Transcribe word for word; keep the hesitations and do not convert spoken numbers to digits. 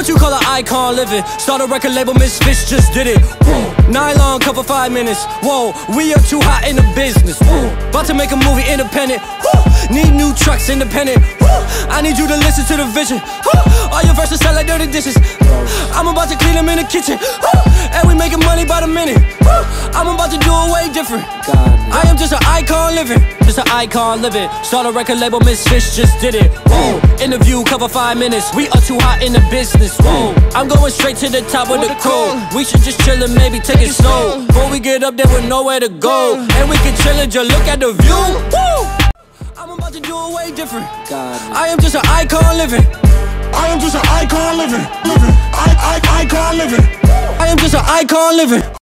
What you call an icon living? Start a record label, Miss Fish just did it. Boom. Nylon cover five minutes. Whoa, we are too hot in the business. Boom. About to make a movie independent. Woo. Need new trucks independent. Woo. I need you to listen to the vision. Woo. All your verses sound like dirty dishes. Woo. I'm about to clean them in the kitchen. Woo. And we making money by the minute. Woo. I'm about to do it way different. God. I am just an icon living. Just an icon living. Start a record label, Miss Fish just did it. Woo. Interview cover five minutes. We are too hot in the business. Woo. I'm going straight to the top of the cold. We should just chill and maybe take it slow. Before we get up there with nowhere to go, and we can chill and just look at the view. Woo. I'm about to do it way different. I am just an icon living. I am just an icon living. Living. I I icon living. I am just an icon living.